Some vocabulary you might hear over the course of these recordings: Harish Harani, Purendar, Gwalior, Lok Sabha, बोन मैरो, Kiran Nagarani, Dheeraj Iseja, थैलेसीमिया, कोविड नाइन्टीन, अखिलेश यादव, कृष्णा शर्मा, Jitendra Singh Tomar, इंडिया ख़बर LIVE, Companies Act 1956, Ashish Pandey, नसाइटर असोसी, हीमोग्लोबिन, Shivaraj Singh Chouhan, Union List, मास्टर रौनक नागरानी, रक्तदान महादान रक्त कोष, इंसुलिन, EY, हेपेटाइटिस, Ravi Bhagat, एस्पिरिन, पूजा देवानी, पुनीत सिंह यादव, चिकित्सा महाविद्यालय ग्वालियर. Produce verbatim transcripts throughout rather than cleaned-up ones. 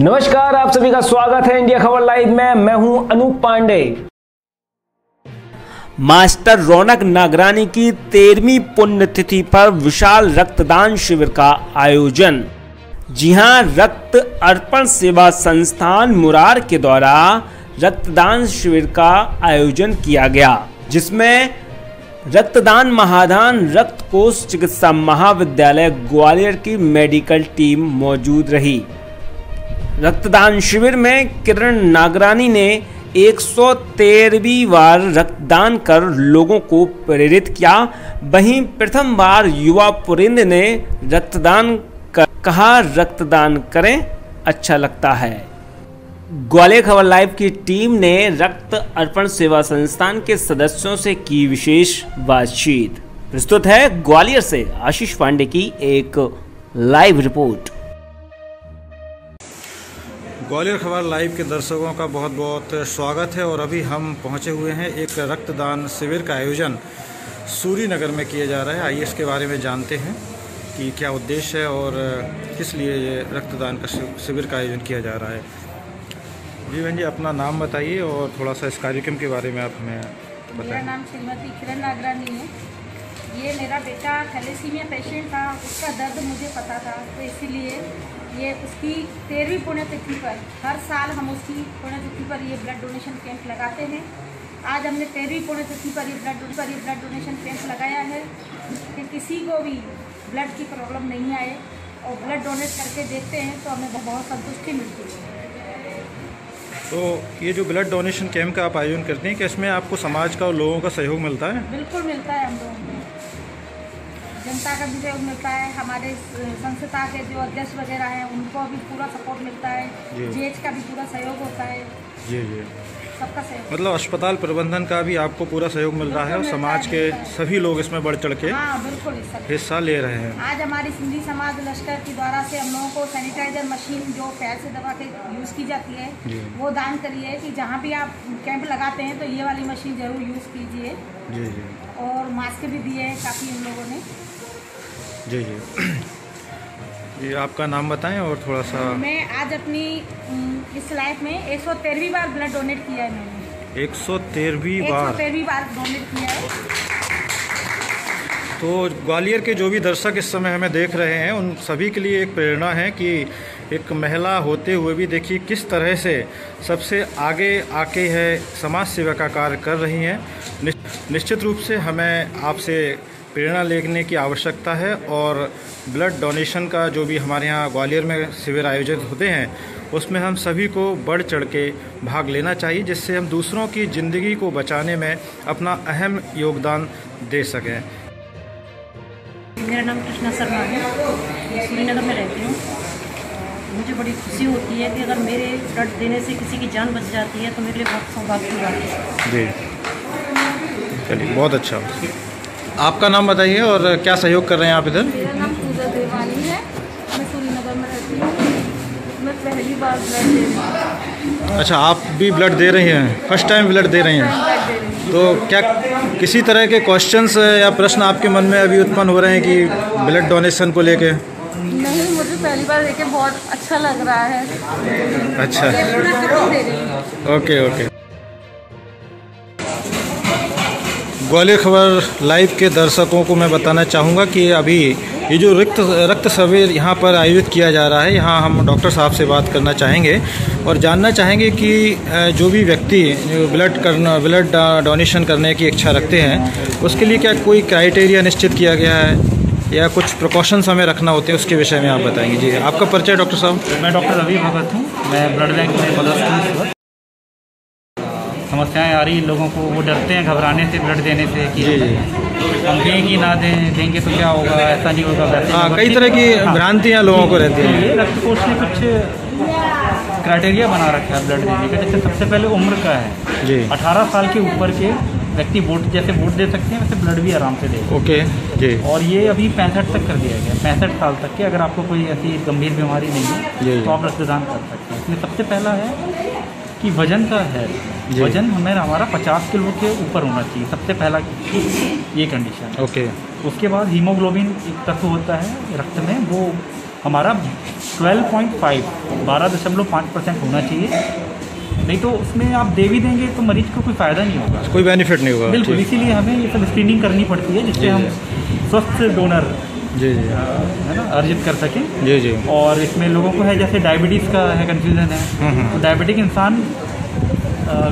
नमस्कार, आप सभी का स्वागत है इंडिया खबर लाइव में। मैं हूं अनूप पांडे। मास्टर रौनक नागरानी की तेरहवीं पुण्यतिथि पर विशाल रक्तदान शिविर का आयोजन। जी हां, रक्त अर्पण सेवा संस्थान मुरार के द्वारा रक्तदान शिविर का आयोजन किया गया, जिसमें रक्तदान महादान रक्त कोष चिकित्सा महाविद्यालय ग्वालियर की मेडिकल टीम मौजूद रही। रक्तदान शिविर में किरण नागरानी ने एक सौ तेरहवीं बार रक्तदान कर लोगों को प्रेरित किया। वहीं प्रथम बार युवा पुरेंद्र ने रक्तदान कर कहा, रक्तदान करें, अच्छा लगता है। ग्वालियर खबर लाइव की टीम ने रक्त अर्पण सेवा संस्थान के सदस्यों से की विशेष बातचीत। प्रस्तुत है ग्वालियर से आशीष पांडे की एक लाइव रिपोर्ट। ग्वालियर खबर लाइव के दर्शकों का बहुत बहुत स्वागत है और अभी हम पहुंचे हुए हैं एक रक्तदान शिविर का आयोजन सूरी नगर में किया जा रहा है। आइए इसके बारे में जानते हैं कि क्या उद्देश्य है और किस लिए ये रक्तदान का शिविर का आयोजन किया जा रहा है। जी बहन जी, अपना नाम बताइए और थोड़ा सा इस कार्यक्रम के बारे में आप हमें बताइए। मेरा नाम श्रीमती किरण नागरानी है। ये मेरा बेटा थैलेसीमिया पेशेंट था, उसका दर्द मुझे पता था, तो इसीलिए ये उसकी तेरहवीं पुण्यतिथि पर हर साल हम उसकी पुण्यतिथि पर ये ब्लड डोनेशन कैंप लगाते हैं। आज हमने तेरहवीं पुण्यतिथि पर ये ब्लड पर ये ब्लड डोनेशन कैंप लगाया है कि किसी को भी ब्लड की प्रॉब्लम नहीं आए, और ब्लड डोनेट करके देखते हैं तो हमें बहुत संतुष्टि मिलती है। तो ये जो ब्लड डोनेशन कैंप का आप आयोजन करते हैं, कि इसमें आपको समाज का और लोगों का सहयोग मिलता है? बिल्कुल मिलता है, हम लोगों को जनता का भी सहयोग मिलता है। हमारे संस्था के जो अध्यक्ष वगैरह हैं उनको भी पूरा सपोर्ट मिलता है, जेएच का भी पूरा सहयोग होता है। जी जी, सबका सहयोग, मतलब अस्पताल प्रबंधन का भी आपको पूरा सहयोग मिल रहा है और समाज के सभी लोग इसमें बढ़ चढ़ के हाँ, बिल्कुल हिस्सा ले रहे हैं। आज हमारी सिंधी समाज लश्कर के द्वारा से हम लोगों को सैनिटाइजर मशीन जो पैर से दबा के यूज़ की जाती है वो दान करिए कि जहाँ भी आप कैंप लगाते हैं तो ये वाली मशीन जरूर यूज़ कीजिए। जी जी, और मास्क भी दिए हैं काफ़ी हम लोगों ने। जी जी जी, आपका नाम बताएं और थोड़ा सा। मैं आज अपनी इस लाइफ में एक सौ तेरहवीं बार ब्लड डोनेट किया है। मैंने एक सौ तेरहवीं बार तेरहवीं बार डोनेट किया है। तो ग्वालियर के जो भी दर्शक इस समय हमें देख रहे हैं उन सभी के लिए एक प्रेरणा है कि एक महिला होते हुए भी देखिए किस तरह से सबसे आगे आके है, समाज सेवा का कार्य कर रही हैं। निश्चित रूप से हमें आपसे प्रेरणा लेने की आवश्यकता है और ब्लड डोनेशन का जो भी हमारे यहाँ ग्वालियर में शिविर आयोजित होते हैं उसमें हम सभी को बढ़ चढ़ के भाग लेना चाहिए, जिससे हम दूसरों की ज़िंदगी को बचाने में अपना अहम योगदान दे सकें। मेरा नाम कृष्णा शर्मा है, सुरेंद्र में रहती हूँ। मुझे बड़ी खुशी होती है कि अगर मेरे ब्लड देने से किसी की जान बच जाती है तो मेरे लिए बहुत सौभाग्य की बात है। जी चलिए, बहुत अच्छा। आपका नाम बताइए और क्या सहयोग कर रहे हैं आप इधर? मेरा नाम पूजा देवानी है, मैं सूरी नगर में रहती हूँ। मैं पहली बार ब्लड दे रही हूँ। अच्छा, आप भी ब्लड दे रही हैं, फर्स्ट टाइम ब्लड दे रही हैं। तो क्या किसी तरह के क्वेश्चंस या प्रश्न आपके मन में अभी उत्पन्न हो रहे हैं कि ब्लड डोनेशन को लेके? नहीं, मुझे पहली बार देके बहुत अच्छा लग रहा है। अच्छा, ओके ओके। ग्वालियर खबर लाइव के दर्शकों को मैं बताना चाहूँगा कि अभी ये जो रक्त रक्त शिविर यहाँ पर आयोजित किया जा रहा है, यहाँ हम डॉक्टर साहब से बात करना चाहेंगे और जानना चाहेंगे कि जो भी व्यक्ति जो ब्लड करना ब्लड डोनेशन करने की इच्छा रखते हैं उसके लिए क्या कोई क्राइटेरिया निश्चित किया गया है या कुछ प्रिकॉशंस हमें रखना होते हैं, उसके विषय में आप बताएँगे। जी, आपका परिचय डॉक्टर साहब? मैं डॉक्टर रवि भगत हूँ, मैं ब्लड बैंक में पदस्थ हूँ। समस्याएं आ रही है लोगों को, वो डरते हैं घबराने से ब्लड देने से कि हम दें कि ना दें, देंगे तो क्या होगा, ऐसा नहीं होगा वैसा। हाँ, कई तरह की भ्रांतियाँ लोगों को रहती हैं। रक्त कोष ने कुछ क्राइटेरिया बना रखा है ब्लड देने का, जैसे सबसे पहले उम्र का है। जी, अठारह साल के ऊपर के व्यक्ति वोट जैसे वोट दे सकते हैं वैसे ब्लड भी आराम से दे। ओके जी। और ये अभी पैंसठ तक कर दिया गया, पैंसठ साल तक के अगर आपको कोई ऐसी गंभीर बीमारी नहीं है तो आप रक्तदान कर सकते हैं। इसमें सबसे पहला है कि वजन का है, वजन हमें हमारा पचास किलो के ऊपर होना चाहिए, सबसे पहला ये कंडीशन। ओके। उसके बाद हीमोग्लोबिन एक तत्व होता है रक्त में, वो हमारा बारह पॉइंट पाँच बारह दशमलव पाँच परसेंट होना चाहिए, नहीं तो उसमें आप दे भी देंगे तो मरीज को कोई फ़ायदा नहीं होगा, कोई बेनिफिट नहीं होगा। बिल्कुल, इसीलिए हमें ये सब स्क्रीनिंग करनी पड़ती है जिससे हम स्वस्थ डोनर जी जी है ना अर्जित कर सकें। जी जी। और इसमें लोगों को है जैसे डायबिटीज़ का है कन्फ्यूज़न है, तो डायबिटिक इंसान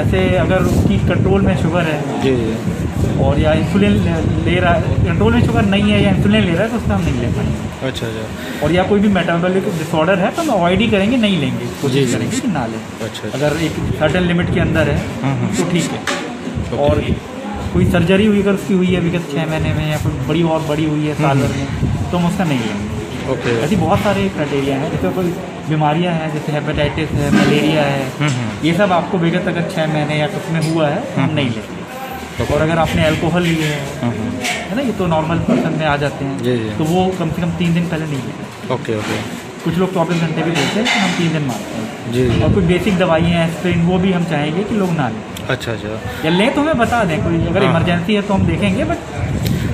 वैसे अगर उसकी कंट्रोल में शुगर है जी जी और या इंसुलिन ले रहा है, कंट्रोल में शुगर नहीं है या इंसुलिन ले रहा है तो उसका हम नहीं ले पाएंगे। अच्छा अच्छा। और या कोई भी मेटाबॉलिक डिसऑर्डर है तो हम अवॉइड ही करेंगे, नहीं लेंगे, कोशिश करेंगे कि ना लें। अच्छा। अगर एक सर्टेन लिमिट के अंदर है तो ठीक है। और कोई सर्जरी हुई अगर उसकी हुई है विगत छः महीने में या कोई बड़ी और बड़ी हुई है साल भर में तो हम उसका नहीं लेंगे। ओके। ऐसी बहुत सारे क्राइटेरिया हैं, जैसे कोई बीमारियां हैं जैसे हेपेटाइटिस है, मलेरिया है, ये सब आपको विगत अगर छः महीने या कुछ में हुआ है हम नहीं लेंगे। तो और अगर आपने अल्कोहल लिए है है ना, ये तो नॉर्मल पर्सन में आ जाते हैं, तो वो कम से कम तीन दिन पहले नहीं लेते। Okay okay. कुछ लोग चौबीस घंटे भी लेते हैं, हम तीन दिन मारते हैं जी। और कुछ बेसिक दवाइयाँ हैं एस्पिरिन, वो भी हम चाहेंगे कि लोग ना लें। अच्छा अच्छा। या लें तो हमें बता दें, कोई अगर इमरजेंसी है तो हम देखेंगे, बट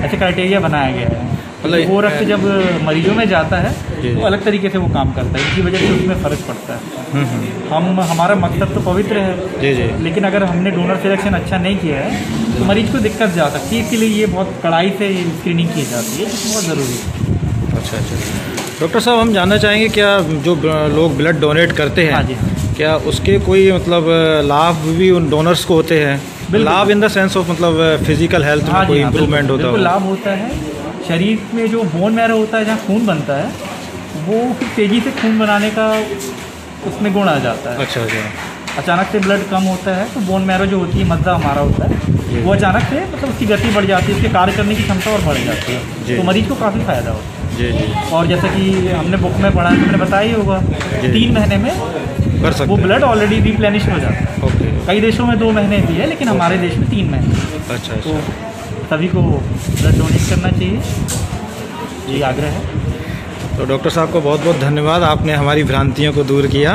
ऐसे क्राइटेरिया बनाया गया है। मतलब वो रक्त जब मरीजों में जाता है तो अलग तरीके से वो काम करता है, इसकी वजह से उसमें फ़र्क पड़ता है। हम हमारा मकसद तो पवित्र है जी जी, लेकिन अगर हमने डोनर सिलेक्शन अच्छा नहीं किया है तो मरीज को दिक्कत जा सकती है, इसलिए ये बहुत कड़ाई से स्क्रीनिंग की जाती है, जो बहुत ज़रूरी है। अच्छा अच्छा। डॉक्टर साहब, हम जानना चाहेंगे क्या जो लोग ब्लड डोनेट करते हैं, हाँ जी, क्या उसके कोई मतलब लाभ भी उन डोनर्स को होते हैं? लाभ इन द सेंस ऑफ मतलब फिजिकल हेल्थ में कोई इंप्रूवमेंट होता है? लाभ होता है। शरीर में जो बोन मैरो होता है जहाँ खून बनता है, वो तेज़ी से खून बनाने का उसमें गुण आ जाता है। अच्छा जी। अचानक से ब्लड कम होता है तो बोन मैरो जो होती है, मज्जा हमारा होता है, वो अचानक से मतलब उसकी गति बढ़ जाती है, उसके कार्य करने की क्षमता और बढ़ जाती है, तो मरीज को काफ़ी फ़ायदा होता है जी जी। और जैसा कि हमने बुक में पढ़ा है, हमने बताया ही होगा, तीन महीने में कर सकते वो ब्लड ऑलरेडी रिप्लेनिश हो जाता है। ओके। कई देशों में दो महीने भी है, लेकिन हमारे देश में तीन महीने। अच्छा। तो सभी को ब्लड डोनेट करना चाहिए, ये आग्रह है। तो डॉक्टर साहब को बहुत बहुत धन्यवाद, आपने हमारी भ्रांतियों को दूर किया,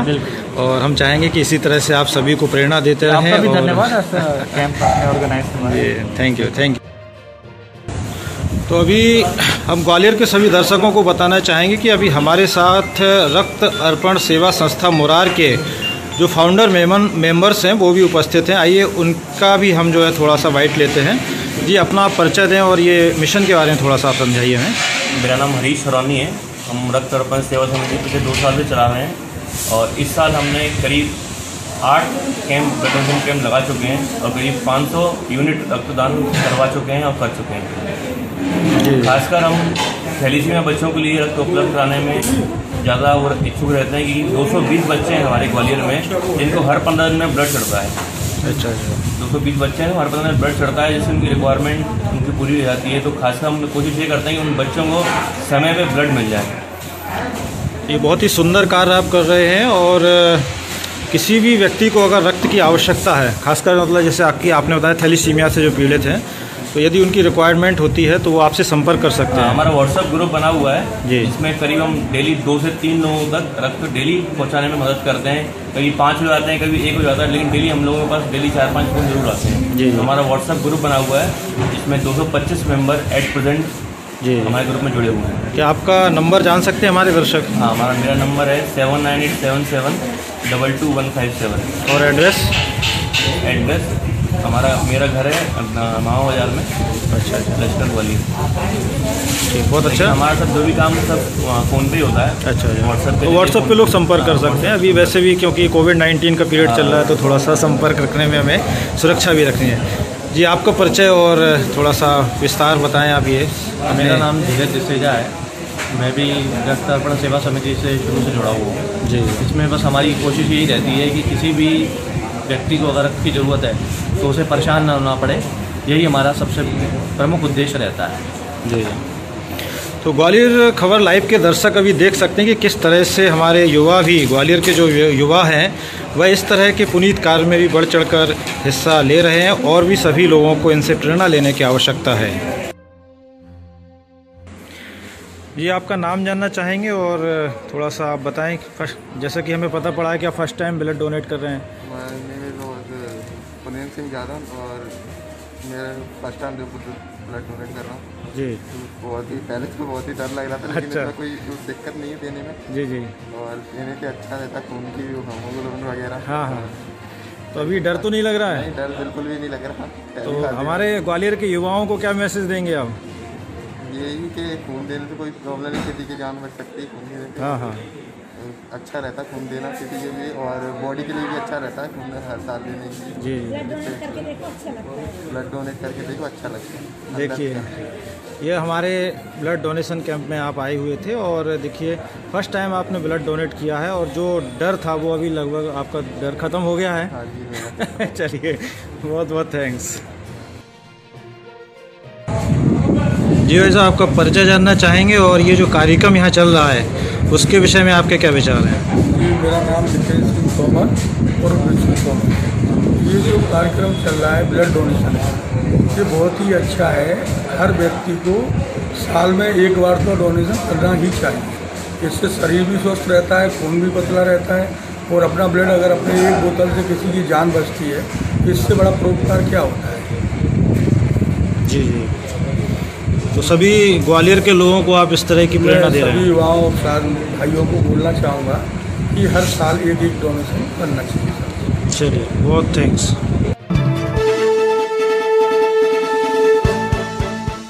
और हम चाहेंगे कि इसी तरह से आप सभी को प्रेरणा देते रहें। आपका भी धन्यवाद ऐसा कैंप ऑर्गेनाइज करने के लिए। Thank you thank you. तो अभी हम ग्वालियर के सभी दर्शकों को बताना चाहेंगे कि अभी हमारे साथ रक्त अर्पण सेवा संस्था मुरार के जो फाउंडर मेंबर्स हैं वो भी उपस्थित हैं। आइए उनका भी हम जो है थोड़ा सा वाइट लेते हैं। जी, अपना परिचय दें और ये मिशन के बारे में थोड़ा सा आप समझाइए हमें। मेरा नाम हरीश हरानी है। हम रक्त अर्पण सेवा समिति पिछले दो साल से चला रहे हैं, और इस साल हमने करीब आठ कैंप ब्लड डोनेशन कैंप लगा चुके हैं, और करीब पाँच सौ यूनिट रक्तदान करवा चुके हैं और कर चुके हैं। खासकर हम थैलीसीमिया बच्चों के लिए रक्त उपलब्ध कराने में ज़्यादा वो इच्छुक रहते हैं कि दो सौ बीस बच्चे हैं हमारे ग्वालियर में जिनको हर पंद्रह दिन में ब्लड चढ़ता है। अच्छा अच्छा। दो सौ बीस बच्चे हैं, हर पंद्रह दिन में ब्लड चढ़ता है, जिससे उनकी रिक्वायरमेंट उनकी पूरी हो जाती है। तो खासकर हम कोशिश ये करते हैं कि उन बच्चों को समय पर ब्लड मिल जाए। ये बहुत ही सुंदर कार्य आप कर रहे हैं, और किसी भी व्यक्ति को अगर रक्त की आवश्यकता है, खासकर मतलब जैसे आपकी आपने बताया थैलीसीमिया से जो पीड़ित हैं, तो यदि उनकी रिक्वायरमेंट होती है तो वो आपसे संपर्क कर सकते हैं। हमारा व्हाट्सएप ग्रुप बना हुआ है जी, इसमें करीब हम डेली दो से तीन लोगों तक रक्त डेली पहुँचाने में मदद करते हैं। कभी पाँच हो जाते हैं, कभी एक हो जाता है, लेकिन डेली हम लोगों के पास डेली चार पाँच फोन जरूर आते हैं जी। हमारा व्हाट्सएप ग्रुप बना हुआ है, इसमें दो सौ पच्चीस मेम्बर एट प्रेजेंट जी हमारे ग्रुप में जुड़े हुए हैं। क्या आपका नंबर जान सकते हैं हमारे दर्शक? हाँ, हमारा मेरा नंबर है seven nine eight seven seven double two one five seven. और एड्रेस? एड्रेस हमारा मेरा घर है अपना माओ बाजार में। अच्छा अच्छा। लश्कर ग्वालियर। ठीक, बहुत अच्छा। हमारे साथ जो भी काम सब फ़ोन पे होता है। अच्छा, व्हाट्सएप पे व्हाट्सएप पे लोग संपर्क कर सकते हैं। अभी वैसे भी क्योंकि कोविड नाइन्टीन का पीरियड चल रहा है, तो थोड़ा सा संपर्क रखने में हमें सुरक्षा भी रखनी है जी। आपका परिचय और थोड़ा सा विस्तार बताएं आप। ये मेरा नाम धीरज इसेजा है, मैं भी रक्त अर्पण सेवा समिति से शुरू से जुड़ा हुआ हूँ जी। इसमें बस हमारी कोशिश यही रहती है कि किसी भी व्यक्ति को अगर रक्त की ज़रूरत है तो उसे परेशान ना होना पड़े, यही हमारा सबसे प्रमुख उद्देश्य रहता है जी। तो ग्वालियर खबर लाइव के दर्शक अभी देख सकते हैं कि किस तरह से हमारे युवा भी, ग्वालियर के जो युवा हैं, वह इस तरह के पुनीत कार्य में भी बढ़ चढ़कर हिस्सा ले रहे हैं, और भी सभी लोगों को इनसे प्रेरणा लेने की आवश्यकता है जी। आपका नाम जानना चाहेंगे और थोड़ा सा आप बताएं। फर्स्ट, जैसा कि हमें पता पड़ा है कि आप फर्स्ट टाइम ब्लड डोनेट कर रहे हैं। मेरे नाम पुनीत सिंह यादव, और मैं फर्स्ट टाइम ब्लड डोनेट कर रहा हूँ। जी, तो बहुत ही पहले तो बहुत ही डर लग रहा था, लेकिन अच्छा। कोई दिक्कत नहीं है देने में। जी जी, और देने के अच्छा रहता, खून की हीमोग्लोबिन वगैरह। हाँ हाँ, तो अभी डर तो नहीं लग रहा है? नहीं, डर बिल्कुल भी नहीं लग रहा। तो हमारे ग्वालियर के युवाओं को क्या मैसेज देंगे आप? यही कि खून देने से कोई प्रॉब्लम नहीं, किसी की जान बच सकती है खून देने से। हाँ हाँ, अच्छा रहता खून देना किसी के लिए, और बॉडी के लिए भी अच्छा रहता है खून हर साल देने के लिए। ब्लड डोनेट करके देखो अच्छा लगता है। देखिए, ये हमारे ब्लड डोनेशन कैंप में आप आए हुए थे और देखिए फर्स्ट टाइम आपने ब्लड डोनेट किया है, और जो डर था वो अभी लगभग आपका डर खत्म हो गया है। चलिए, बहुत बहुत थैंक्स जी। वैसा आपका परिचय जानना चाहेंगे और ये जो कार्यक्रम यहाँ चल रहा है उसके विषय में आपके क्या विचार हैं? मेरा नाम जितेंद्र सिंह तोमर और ये जो कार्यक्रम चल रहा है ब्लड डोनेशन, ये बहुत ही अच्छा है। हर व्यक्ति को साल में एक बार तो डोनेशन करना ही चाहिए। इससे शरीर भी स्वस्थ रहता है, खून भी पतला रहता है, और अपना ब्लड अगर अपने एक बोतल से किसी की जान बचती है तो इससे बड़ा परोपकार क्या होता है। जी जी, तो सभी ग्वालियर के लोगों को आप इस तरह की प्रेरणा दे रहे हैं? सभी युवाओं साथ भाइयों को बोलना चाहूँगा कि हर साल एक एक डोनेशन करना चाहिए। चलिए, बहुत थैंक्स।